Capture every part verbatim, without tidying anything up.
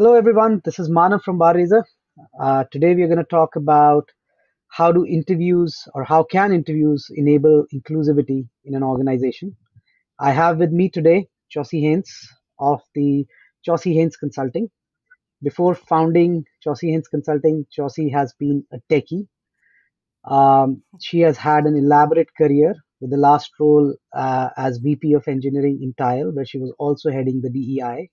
Hello everyone, this is Manav from BarRaiser. Uh, today we are going to talk about how do interviews or how can interviews enable inclusivity in an organization. I have with me today Jossie Haines of the Jossie Haines Consulting. Before founding Jossie Haines Consulting, Jossie has been a techie. Um, she has had an elaborate career with the last role uh, as V P of Engineering in Tile, where she was also heading the D E I.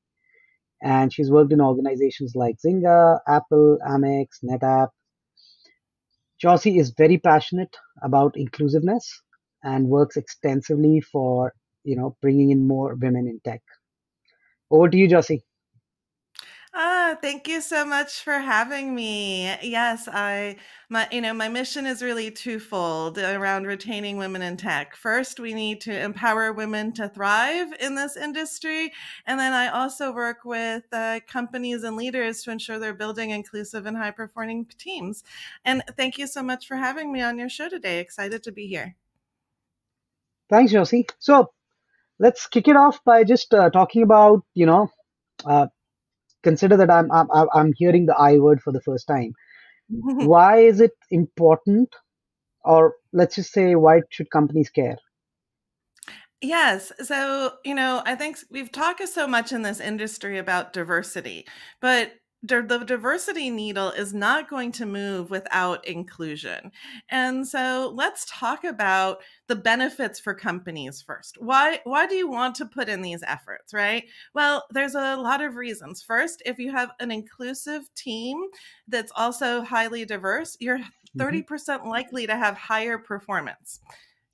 And she's worked in organizations like Zynga, Apple, Amex, NetApp. Jossie is very passionate about inclusiveness and works extensively for, you know, bringing in more women in tech. Over to you, Jossie. Ah, thank you so much for having me. Yes, I, my, you know, my mission is really twofold around retaining women in tech. First, we need to empower women to thrive in this industry. And then I also work with uh, companies and leaders to ensure they're building inclusive and high-performing teams. And thank you so much for having me on your show today. Excited to be here. Thanks, Jossie. So let's kick it off by just uh, talking about, you know, uh, consider that I'm, I'm, I'm hearing the I word for the first time. Why is it important? Or let's just say, why should companies care? Yes. So, you know, I think we've talked so much in this industry about diversity, but the diversity needle is not going to move without inclusion. And so let's talk about the benefits for companies first. Why, why do you want to put in these efforts, right? Well, there's a lot of reasons. First, if you have an inclusive team that's also highly diverse, you're thirty percent likely to have higher performance.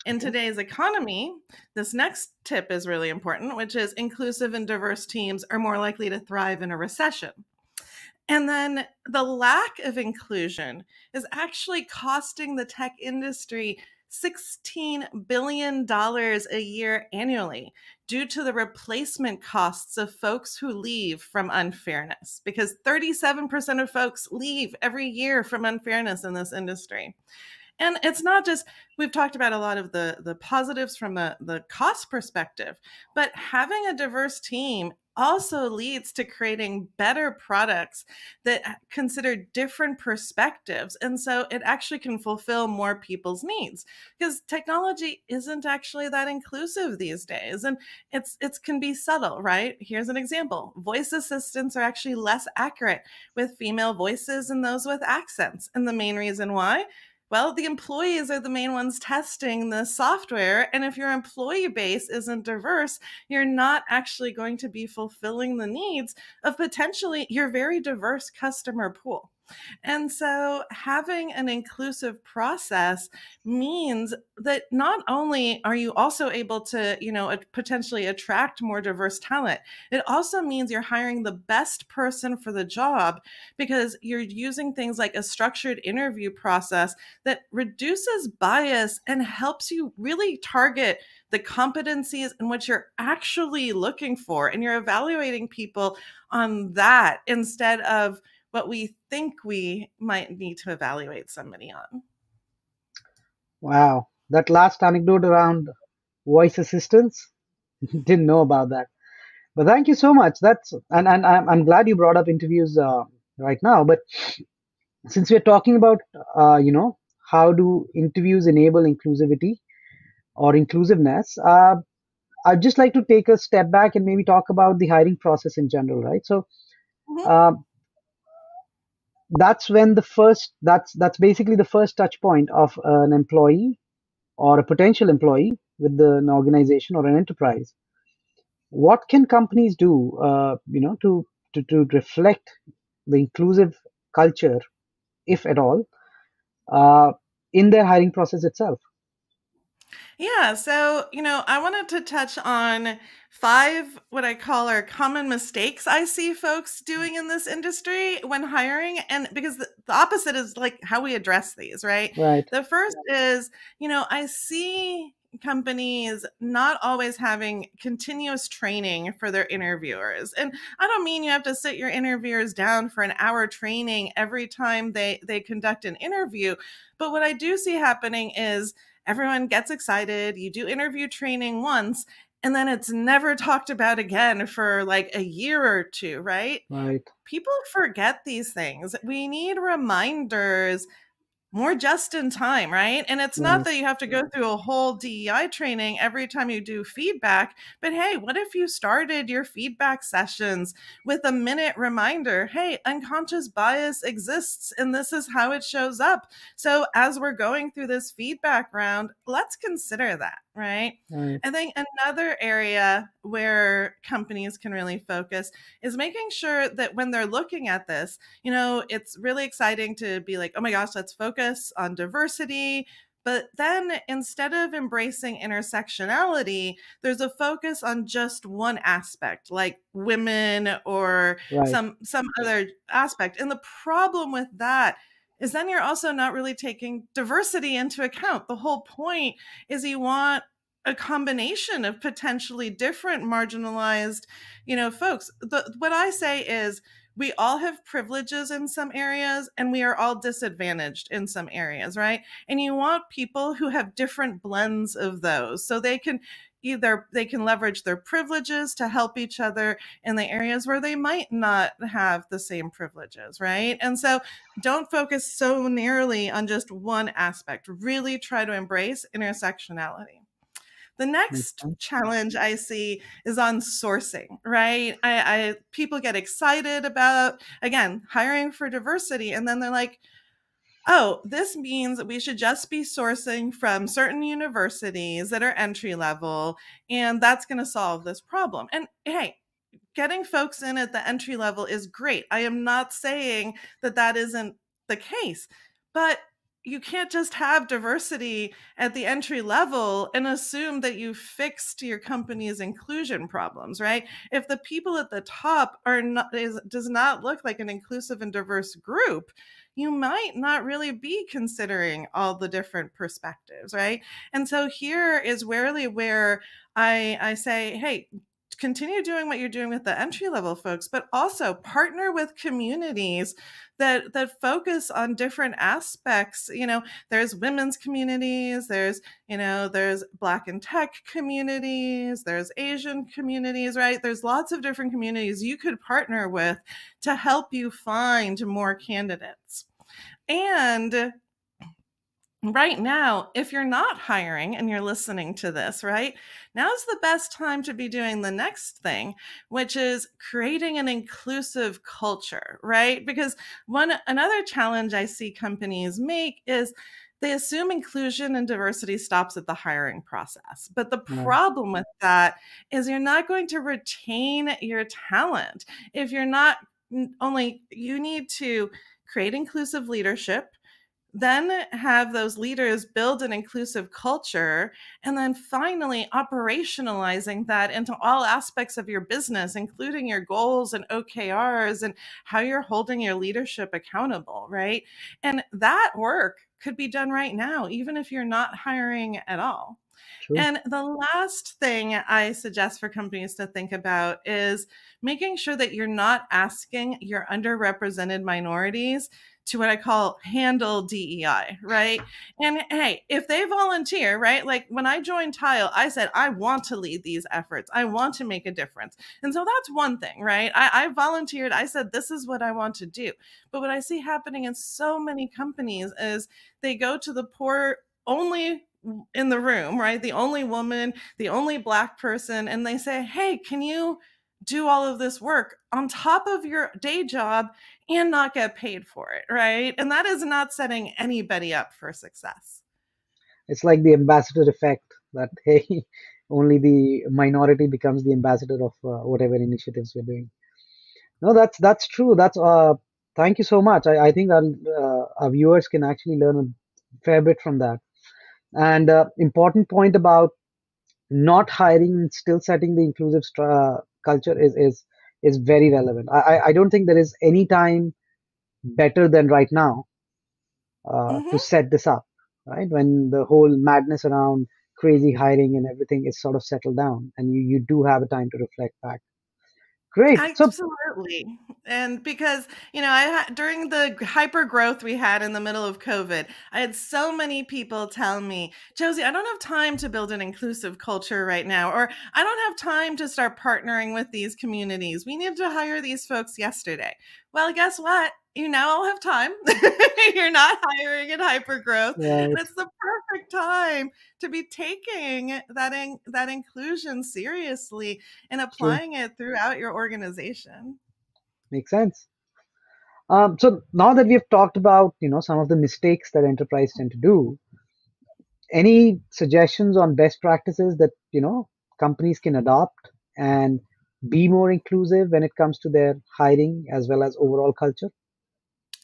In today's economy, this next tip is really important, which is inclusive and diverse teams are more likely to thrive in a recession. And then the lack of inclusion is actually costing the tech industry sixteen billion dollars a year annually due to the replacement costs of folks who leave from unfairness, because thirty-seven percent of folks leave every year from unfairness in this industry. And it's not just, we've talked about a lot of the, the positives from a, the cost perspective, but having a diverse team also leads to creating better products that consider different perspectives. And so it actually can fulfill more people's needs, because technology isn't actually that inclusive these days. And it's it can be subtle, right? Here's an example. Voice assistants are actually less accurate with female voices and those with accents. And the main reason why? Well, the employees are the main ones testing the software. And if your employee base isn't diverse, you're not actually going to be fulfilling the needs of potentially your very diverse customer pool. And so having an inclusive process means that not only are you also able to, you know, potentially attract more diverse talent, it also means you're hiring the best person for the job, because you're using things like a structured interview process that reduces bias and helps you really target the competencies and what you're actually looking for. And you're evaluating people on that instead of what we think we might need to evaluate somebody on. Wow, that last anecdote around voice assistants, didn't know about that. But thank you so much. That's and and I'm glad you brought up interviews uh, right now. But since we're talking about uh, you know, how do interviews enable inclusivity or inclusiveness, uh, I'd just like to take a step back and maybe talk about the hiring process in general, right? So. Mm-hmm. um, That's when the first, that's that's basically the first touch point of an employee or a potential employee with the, an organization or an enterprise. What can companies do, uh, you know, to, to, to reflect the inclusive culture, if at all, uh, in their hiring process itself? Yeah, so, you know, I wanted to touch on five, what I call are common mistakes I see folks doing in this industry when hiring. And because the, the opposite is like how we address these, right? Right. The first is, you know, I see companies not always having continuous training for their interviewers. And I don't mean you have to sit your interviewers down for an hour training every time they, they conduct an interview. But what I do see happening is everyone gets excited. You do interview training once, and then it's never talked about again for like a year or two, right? Right. People forget these things. We need reminders more just in time, right? And it's yes. not that you have to go through a whole D E I training every time you do feedback, but hey, what if you started your feedback sessions with a minute reminder, hey, unconscious bias exists and this is how it shows up. So as we're going through this feedback round, let's consider that, right? right. I think another area where companies can really focus is making sure that when they're looking at this, you know, it's really exciting to be like, oh my gosh, let's focus on diversity. But then instead of embracing intersectionality, there's a focus on just one aspect, like women or right. some, some other aspect. And the problem with that is then you're also not really taking diversity into account. The whole point is you want a combination of potentially different marginalized, you know, folks. The, what I say is, we all have privileges in some areas and we are all disadvantaged in some areas, right? And you want people who have different blends of those. So they can either, they can leverage their privileges to help each other in the areas where they might not have the same privileges, right? And so don't focus so narrowly on just one aspect, really try to embrace intersectionality. The next challenge I see is on sourcing, right? I, I people get excited about, again, hiring for diversity, and then they're like, oh, this means that we should just be sourcing from certain universities that are entry level, and that's going to solve this problem. And hey, getting folks in at the entry level is great. I am not saying that that isn't the case, but you can't just have diversity at the entry level and assume that you fixed your company's inclusion problems, right? If the people at the top are not, is, does not look like an inclusive and diverse group, you might not really be considering all the different perspectives, right? And so here is really where I, I say, hey, continue doing what you're doing with the entry-level folks, but also partner with communities that that focus on different aspects. You know, there's women's communities, there's, you know, there's Black and Tech communities, there's Asian communities, right? There's lots of different communities you could partner with to help you find more candidates. And right now, if you're not hiring and you're listening to this, right, now's the best time to be doing the next thing, which is creating an inclusive culture, right? Because one another challenge I see companies make is they assume inclusion and diversity stops at the hiring process. But the problem with that is you're not going to retain your talent. If you're not only, you need to create inclusive leadership, then have those leaders build an inclusive culture, and then finally operationalizing that into all aspects of your business, including your goals and O K Rs and how you're holding your leadership accountable, right? And that work could be done right now, even if you're not hiring at all. True. And the last thing I suggest for companies to think about is making sure that you're not asking your underrepresented minorities to what I call handle D E I, right? And hey, if they volunteer, right? Like when I joined Tile, I said, I want to lead these efforts. I want to make a difference. And so that's one thing, right? I, I volunteered. I said, this is what I want to do. But what I see happening in so many companies is they go to the poor only in the room, right? The only woman, the only Black person. And they say, hey, can you do all of this work on top of your day job and not get paid for it, right? And that is not setting anybody up for success. It's like the ambassador effect that, hey, only the minority becomes the ambassador of uh, whatever initiatives we're doing. No, that's that's true. That's uh, thank you so much. I, I think our, uh, our viewers can actually learn a fair bit from that. And uh, important point about not hiring and still setting the inclusive uh, culture is is is very relevant. I, I don't think there is any time better than right now uh, mm-hmm. to set this up, right? When the whole madness around crazy hiring and everything is sort of settled down, and you, you do have a time to reflect back. Great. Absolutely. So and because, you know, I during the hyper growth we had in the middle of COVID, I had so many people tell me, Josie, I don't have time to build an inclusive culture right now, or I don't have time to start partnering with these communities. We need to hire these folks yesterday. Well, guess what? You now all have time. You're not hiring in hypergrowth. Right. And it's the perfect time to be taking that in, that inclusion seriously and applying sure. it throughout your organization. Makes sense. Um, so now that we've talked about, you know, some of the mistakes that enterprises tend to do, any suggestions on best practices that, you know, companies can adopt and be more inclusive when it comes to their hiring as well as overall culture?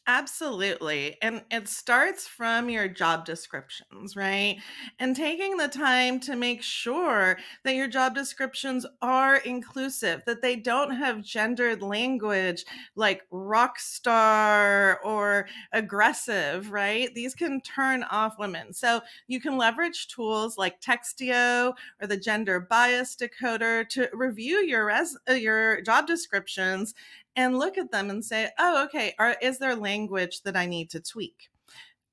Absolutely. And it starts from your job descriptions, right? And taking the time to make sure that your job descriptions are inclusive, that they don't have gendered language like rock star or aggressive, right? These can turn off women. So you can leverage tools like Textio or the gender bias decoder to review your res your job descriptions and look at them and say, oh, okay, are, is there language that I need to tweak?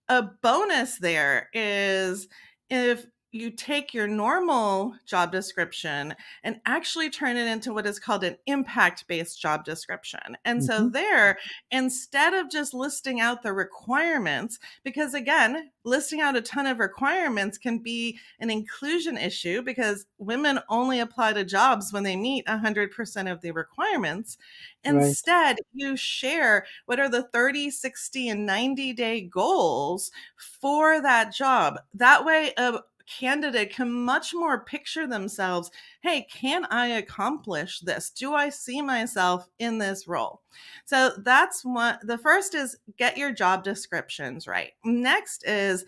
A bonus there is if you take your normal job description and actually turn it into what is called an impact-based job description. And mm-hmm. so there, instead of just listing out the requirements, because again, listing out a ton of requirements can be an inclusion issue because women only apply to jobs when they meet one hundred percent of the requirements. Instead, right. you share what are the thirty, sixty, and ninety day goals for that job. That way, a candidate can much more picture themselves. Hey, can I accomplish this? Do I see myself in this role? So that's one. The first is get your job descriptions right. Next is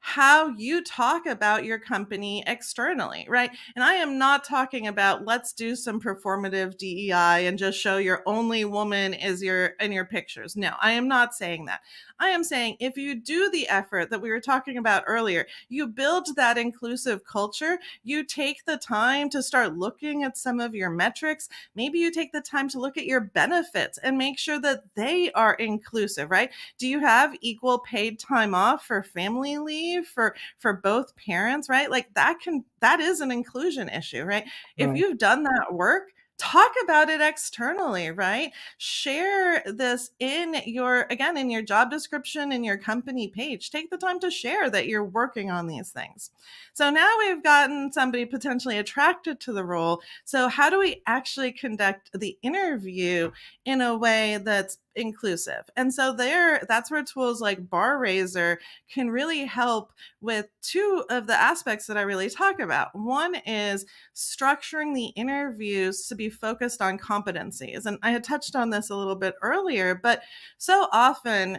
how you talk about your company externally, right? And I am not talking about let's do some performative D E I and just show your only woman is your in your pictures. No, I am not saying that. I am saying if you do the effort that we were talking about earlier, you build that inclusive culture, you take the time to start looking at some of your metrics, maybe you take the time to look at your benefits and make sure that they are inclusive, right? Do you have equal paid time off for family leave? For, for both parents, right? Like that can, that is an inclusion issue, right? If right. you've done that work, talk about it externally, right? Share this in your, again, in your job description, in your company page. Take the time to share that you're working on these things. So now we've gotten somebody potentially attracted to the role. So how do we actually conduct the interview in a way that's inclusive? And so there, that's where tools like BarRaiser can really help with two of the aspects that I really talk about. One is structuring the interviews to be focused on competencies. And I had touched on this a little bit earlier, but so often,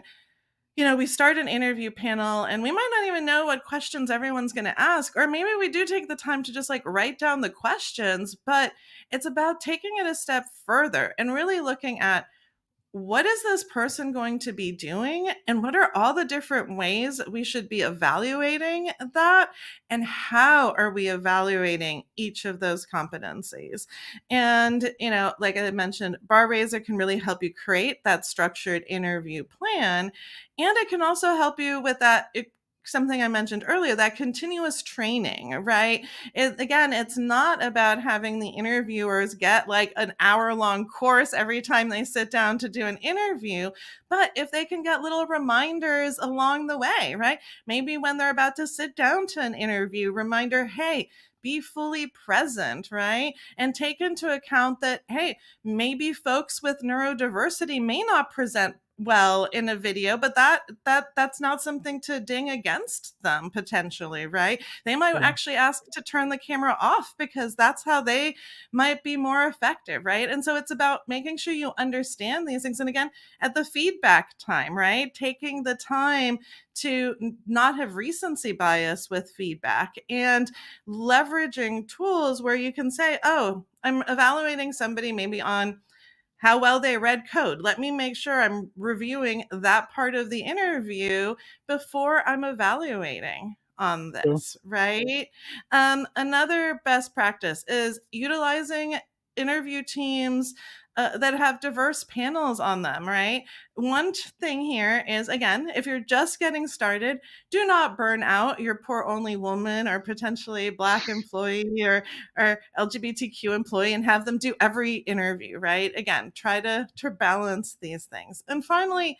you know, we start an interview panel and we might not even know what questions everyone's going to ask, or maybe we do take the time to just like write down the questions, but it's about taking it a step further and really looking at what is this person going to be doing? And what are all the different ways that we should be evaluating that? And how are we evaluating each of those competencies? And, you know, like I mentioned, BarRaiser can really help you create that structured interview plan. And it can also help you with that it, something I mentioned earlier, that continuous training, right? It, again, it's not about having the interviewers get like an hour long course every time they sit down to do an interview, but if they can get little reminders along the way, right? Maybe when they're about to sit down to an interview, reminder, hey, be fully present, right? And take into account that, hey, maybe folks with neurodiversity may not present well in a video, but that that that's not something to ding against them potentially, right? They might yeah. actually ask to turn the camera off because that's how they might be more effective, right? And so it's about making sure you understand these things. And again, at the feedback time, right? Taking the time to not have recency bias with feedback and leveraging tools where you can say, oh, I'm evaluating somebody maybe on how well they read code. Let me make sure I'm reviewing that part of the interview before I'm evaluating on this, yeah. right? Um, another best practice is utilizing interview teams uh, that have diverse panels on them, right? One thing here is, again, if you're just getting started, do not burn out your poor only woman or potentially Black employee or, or L G B T Q employee and have them do every interview, right? Again, try to, to balance these things. And finally,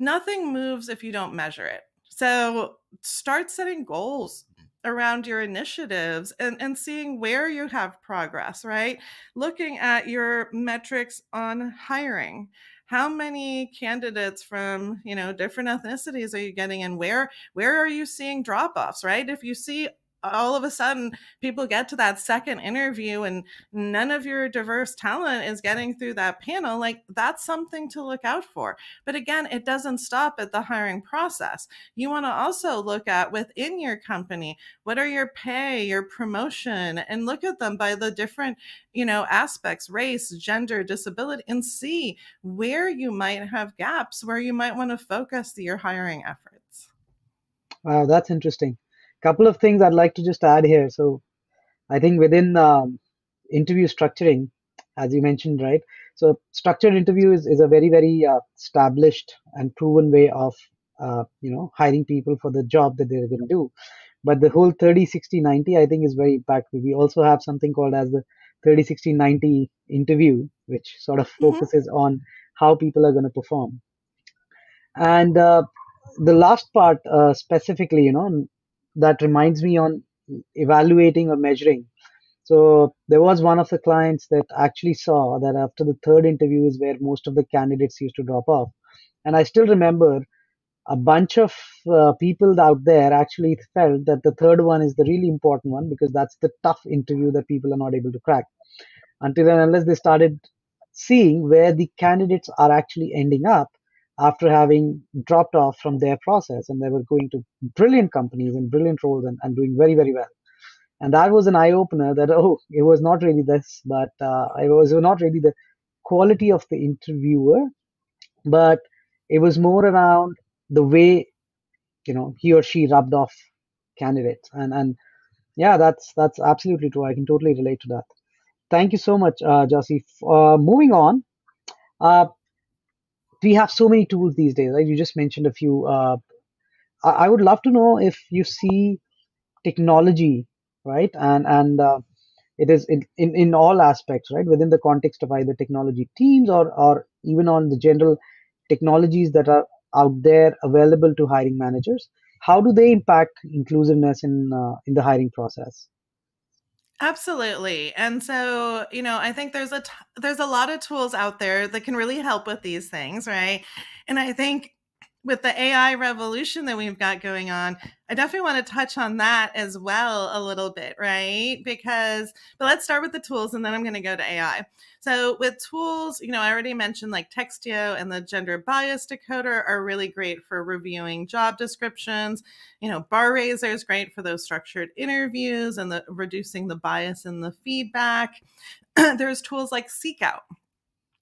nothing moves if you don't measure it. So start setting goals around your initiatives and, and seeing where you have progress, right? Looking at your metrics on hiring. How many candidates from, you know, different ethnicities are you getting in? Where, where are you seeing drop-offs, right? If you see all of a sudden people get to that second interview and none of your diverse talent is getting through that panel, like that's something to look out for. But again, it doesn't stop at the hiring process. You want to also look at within your company, what are your pay, your promotion, and look at them by the different, you know, aspects, race, gender, disability, and see where you might have gaps, where you might want to focus your hiring efforts. Wow, that's interesting. Couple of things I'd like to just add here. So I think within um, interview structuring, as you mentioned, right? So structured interview is, is a very, very uh, established and proven way of, uh, you know, hiring people for the job that they're going to do. But the whole thirty, sixty, ninety, I think is very impactful. We also have something called as the thirty, sixty, ninety interview, which sort of focuses mm-hmm. on how people are going to perform. And uh, the last part uh, specifically, you know, that reminds me on evaluating or measuring. So there was one of the clients that actually saw that after the third interview is where most of the candidates used to drop off. And I still remember a bunch of uh, people out there actually felt that the third one is the really important one because that's the tough interview that people are not able to crack. Until and unless they started seeing where the candidates are actually ending up after having dropped off from their process, and they were going to brilliant companies and brilliant roles and, and doing very, very well. And that was an eye-opener that, oh, it was not really this, but uh, it was not really the quality of the interviewer, but it was more around the way, you know, he or she rubbed off candidates. And, and yeah, that's, that's absolutely true. I can totally relate to that. Thank you so much, uh, Jossie. Uh, moving on. Uh, We have so many tools these days, right? You just mentioned a few. Uh, I would love to know if you see technology, right? And and uh, it is in, in, in all aspects, right? Within the context of either technology teams or, or even on the general technologies that are out there available to hiring managers. How do they impact inclusiveness in uh, in the hiring process? Absolutely. And so, you know, I think there's a, t there's a lot of tools out there that can really help with these things, right? And I think with the A I revolution that we've got going on, I definitely want to touch on that as well a little bit, right? Because, but let's start with the tools and then I'm going to go to A I. So with tools, you know, I already mentioned like Textio and the gender bias decoder are really great for reviewing job descriptions. You know, BarRaiser is great for those structured interviews and the reducing the bias in the feedback. There's tools like SeekOut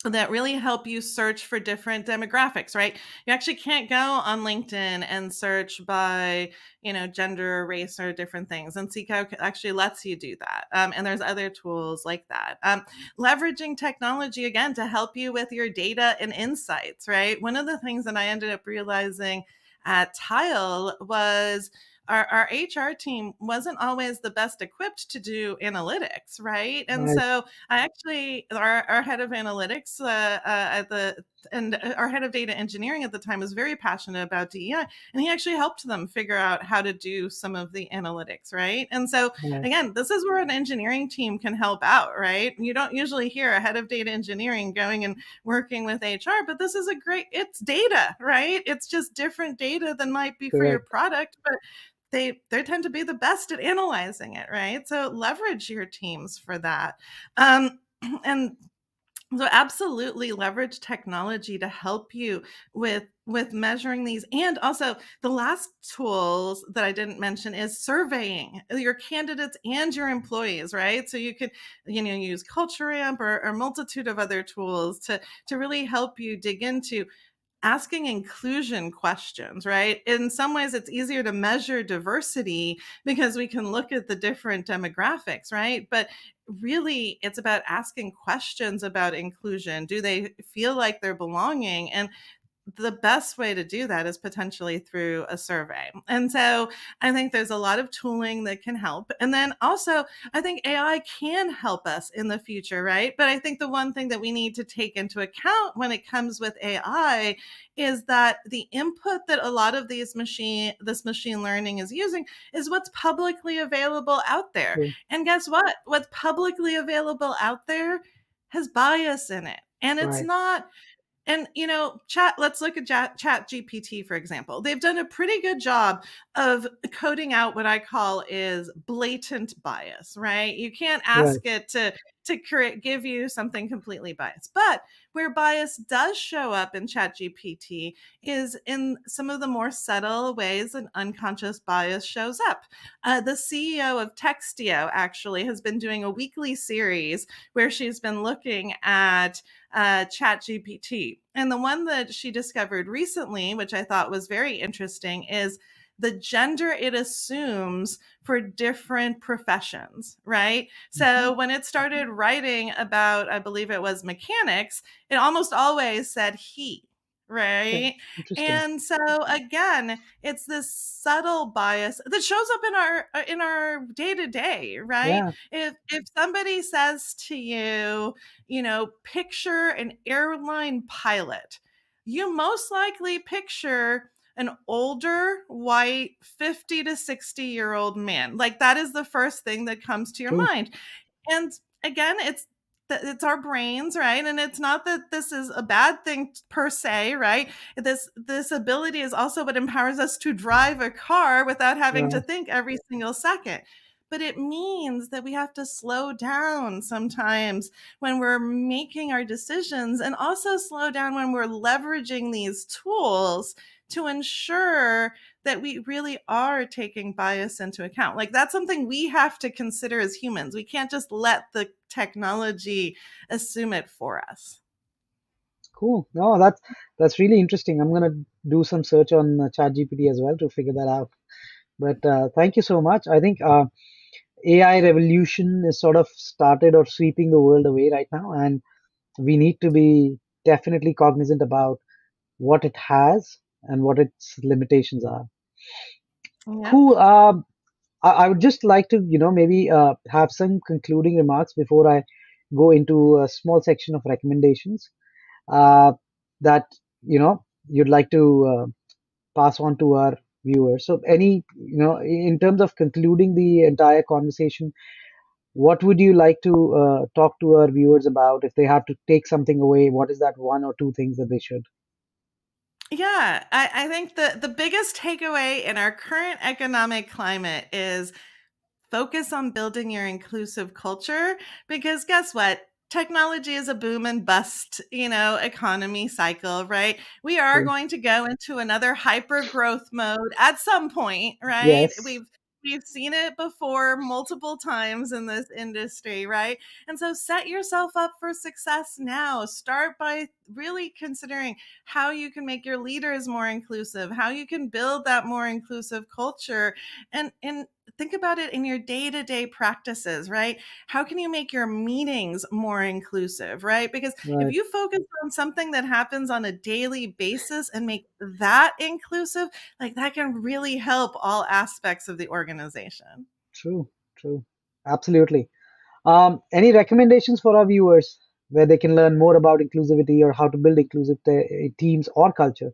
that really help you search for different demographics, right? You actually can't go on LinkedIn and search by, you know, gender, race, or different things. And SeekOut actually lets you do that. Um, and there's other tools like that. Um, leveraging technology, again, to help you with your data and insights, right? One of the things that I ended up realizing at Tile was our, our H R team wasn't always the best equipped to do analytics, right? And right. so I actually, our, our head of analytics uh, uh, at the, and our head of data engineering at the time was very passionate about D E I, and he actually helped them figure out how to do some of the analytics, right? And so right. again, this is where an engineering team can help out, right? You don't usually hear a head of data engineering going and working with H R, but this is a great, it's data, right? It's just different data than might be Correct. For your product, but They, they tend to be the best at analyzing it, right? So leverage your teams for that. Um, and so absolutely leverage technology to help you with, with measuring these. And also the last tools that I didn't mention is surveying your candidates and your employees, right? So you could, you know, use Culture Amp or a multitude of other tools to, to really help you dig into asking inclusion questions, right? In some ways, it's easier to measure diversity because we can look at the different demographics, right? But really it's about asking questions about inclusion. Do they feel like they're belonging? And the best way to do that is potentially through a survey. And so I think there's a lot of tooling that can help. And then also, I think A I can help us in the future, right? But I think the one thing that we need to take into account when it comes with A I is that the input that a lot of these machine, this machine learning is using is what's publicly available out there. Mm-hmm. And guess what? What's publicly available out there has bias in it. And it's right. not... And, you know, chat, let's look at Chat G P T, for example. They've done a pretty good job of coding out what I call is blatant bias, right? You can't ask right. it to, to create, give you something completely biased. But where bias does show up in Chat G P T is in some of the more subtle ways an unconscious bias shows up. Uh, the C E O of Textio actually has been doing a weekly series where she's been looking at uh, Chat G P T. And the one that she discovered recently, which I thought was very interesting, is the gender it assumes for different professions, right? So when it started writing about, I believe it was mechanics, it almost always said he, right? And so again, it's this subtle bias that shows up in our in our day-to-day, right? Yeah. If if somebody says to you, you know, picture an airline pilot, you most likely picture an older, white, fifty to sixty year old man. Like that is the first thing that comes to your Ooh. mind. And again, it's it's our brains, right? And it's not that this is a bad thing per se, right? This this ability is also what empowers us to drive a car without having yeah. to think every single second. But it means that we have to slow down sometimes when we're making our decisions, and also slow down when we're leveraging these tools to ensure that we really are taking bias into account. Like that's something we have to consider as humans. We can't just let the technology assume it for us. Cool. No, that's, that's really interesting. I'm going to do some search on uh, Chat G P T as well to figure that out. But uh, thank you so much. I think uh, A I revolution is sort of started or sweeping the world away right now. And we need to be definitely cognizant about what it has and what its limitations are. Yeah. Cool. Uh, I, I would just like to, you know, maybe uh, have some concluding remarks before I go into a small section of recommendations uh, that, you know, you'd like to uh, pass on to our viewers. So any, you know, in terms of concluding the entire conversation, what would you like to uh, talk to our viewers about? If they have to take something away, what is that one or two things that they should? Yeah, I, I think the, the biggest takeaway in our current economic climate is focus on building your inclusive culture, because guess what? Technology is a boom and bust, you know, economy cycle, right? We are Sure. going to go into another hyper growth mode at some point, right? Yes. We've We've seen it before multiple times in this industry, right? And so set yourself up for success now. Start by really considering how you can make your leaders more inclusive, how you can build that more inclusive culture, and, and think about it in your day-to-day practices, right? How can you make your meetings more inclusive, right? Because right. if you focus on something that happens on a daily basis and make that inclusive, like that can really help all aspects of the organization. True, true. Absolutely. Um, any recommendations for our viewers where they can learn more about inclusivity or how to build inclusive te- teams or culture?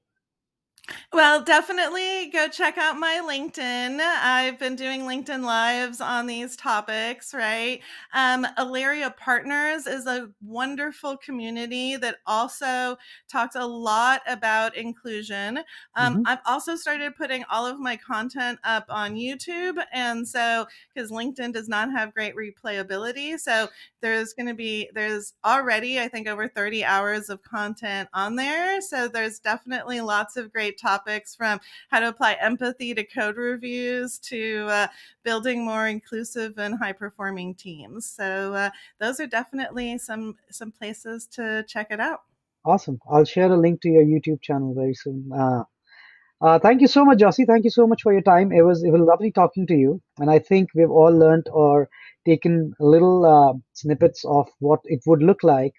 Well, definitely go check out my LinkedIn. I've been doing LinkedIn Lives on these topics, right? Um, Alaria Partners is a wonderful community that also talks a lot about inclusion. Um, mm-hmm. I've also started putting all of my content up on YouTube. And so, because LinkedIn does not have great replayability. So there's going to be, there's already, I think, over thirty hours of content on there. So there's definitely lots of great topics, from how to apply empathy to code reviews to uh, building more inclusive and high-performing teams. So uh, those are definitely some some places to check it out. Awesome. I'll share a link to your YouTube channel very soon. Uh, Uh, thank you so much, Jossie. Thank you so much for your time. It was, it was lovely talking to you. And I think we've all learned or taken little uh, snippets of what it would look like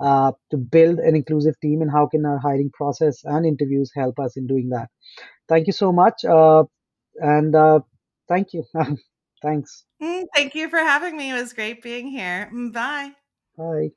uh, to build an inclusive team and how can our hiring process and interviews help us in doing that. Thank you so much. Uh, and uh, thank you. Thanks. Thank you for having me. It was great being here. Bye. Bye.